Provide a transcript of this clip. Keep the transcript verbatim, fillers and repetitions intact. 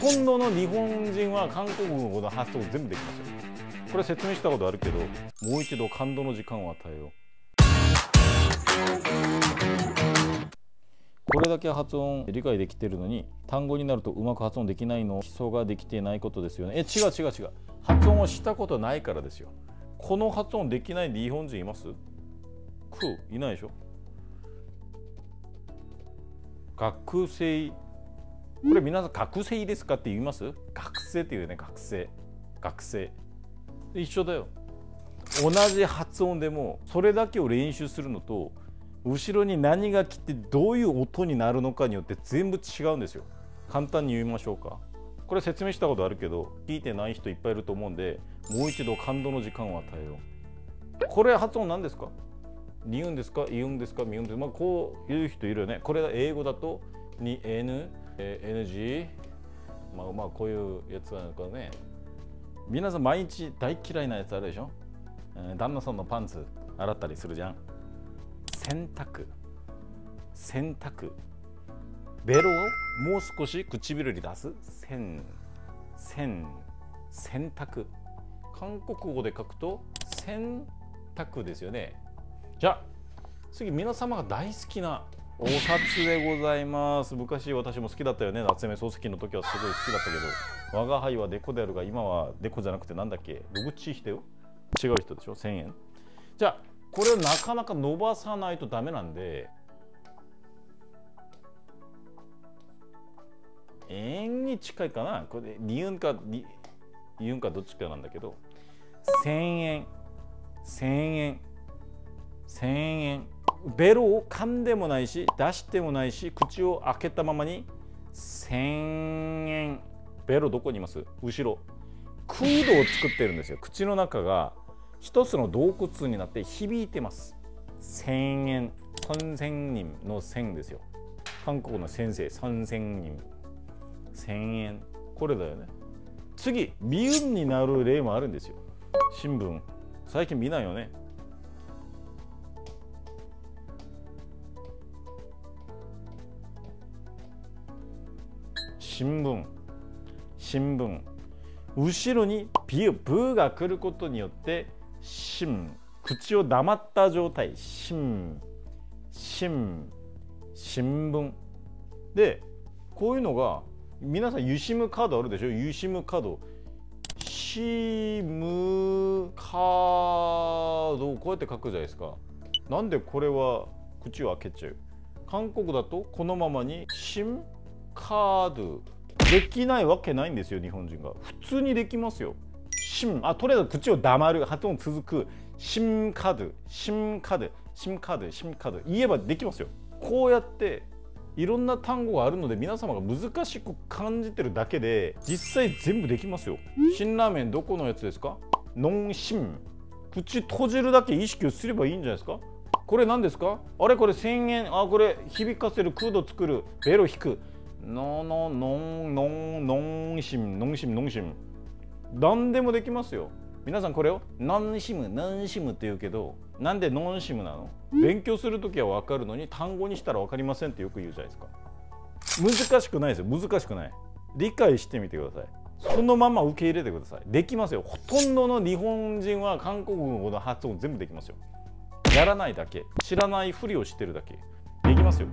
ほとんどの日本人は韓国語の発音全部できますよ。これ説明したことあるけど、もう一度感動の時間を与えよう。これだけ発音理解できてるのに、単語になるとうまく発音できないの、基礎ができてないことですよね。え、違う違う違う。発音をしたことないからですよ。この発音できない日本人います？く、いないでしょ。学生。これ皆さん学生ですかって言います？学生っていうね、学生。学生。一緒だよ。同じ発音でもそれだけを練習するのと、後ろに何が来てどういう音になるのかによって全部違うんですよ。簡単に言いましょうか。これ説明したことあるけど聞いてない人いっぱいいると思うんで、もう一度感動の時間を与えよう。これ発音なんですか？にうんですか、いうんですか、みうんですか、まあ、こういう人いるよね。これが英語だと にエヌ、エヌジー、まあ、まあこういうやつなのかね。皆さん毎日大嫌いなやつあるでしょ。旦那さんのパンツ洗ったりするじゃん。洗濯、洗濯。ベロをもう少し唇に出す。洗、洗、洗濯。韓国語で書くと洗濯ですよね。じゃあ次、皆様が大好きなお札でございます。昔私も好きだったよね。夏目漱石の時はすごい好きだったけど、我が輩はデコであるが、今はデコじゃなくてなんだっけ、ログチヒテよ。違う人でしょ、せんえん。じゃあこれをなかなか伸ばさないとダメなんで、円に近いかな、これでに円かに円かどっちかなんだけど、せんえん、せんえん、せんえん。ベロを噛んでもないし出してもないし、口を開けたままにせんえん。ベロどこにいます？後ろ。空洞を作ってるんですよ。口の中が一つの洞窟になって響いてます。せんえん、先生人のせんですよ。韓国の先生、先生人、せんえん。これだよね。次、微音になる例もあるんですよ。新聞最近見ないよね。新聞、新聞。後ろにビュー、ブーが来ることによって、しん、口を黙った状態、しん、しん、新聞で、こういうのが皆さんユシムカードあるでしょ。ユシムカード、シムカード、こうやって書くじゃないですか。なんでこれは口を開けちゃう？韓国だとこのままにシムカード。できないわけないんですよ、日本人が。普通にできますよ。シン、あ、とりあえず口を黙る、発音続く。シンカド、シンカド、シンカド、シンカド。言えばできますよ。こうやっていろんな単語があるので、皆様が難しく感じてるだけで、実際全部できますよ。辛ラーメンどこのやつですか？ノンシン。口閉じるだけ意識をすればいいんじゃないですか。これ何ですか？あれ、これせんえん。あ、これ響かせる、空洞作る、ベロ引く。のののんのんのんしんのんしんのんしん。何でもできますよ。皆さんこれをなんしむなんしむって言うけど、なんでノンシムなの？勉強するときは分かるのに、単語にしたら分かりませんってよく言うじゃないですか。難しくないですよ。難しくない。理解してみてください。そのまま受け入れてください。できますよ。ほとんどの日本人は韓国語の発音全部できますよ。やらないだけ、知らないふりをしてるだけできますよ。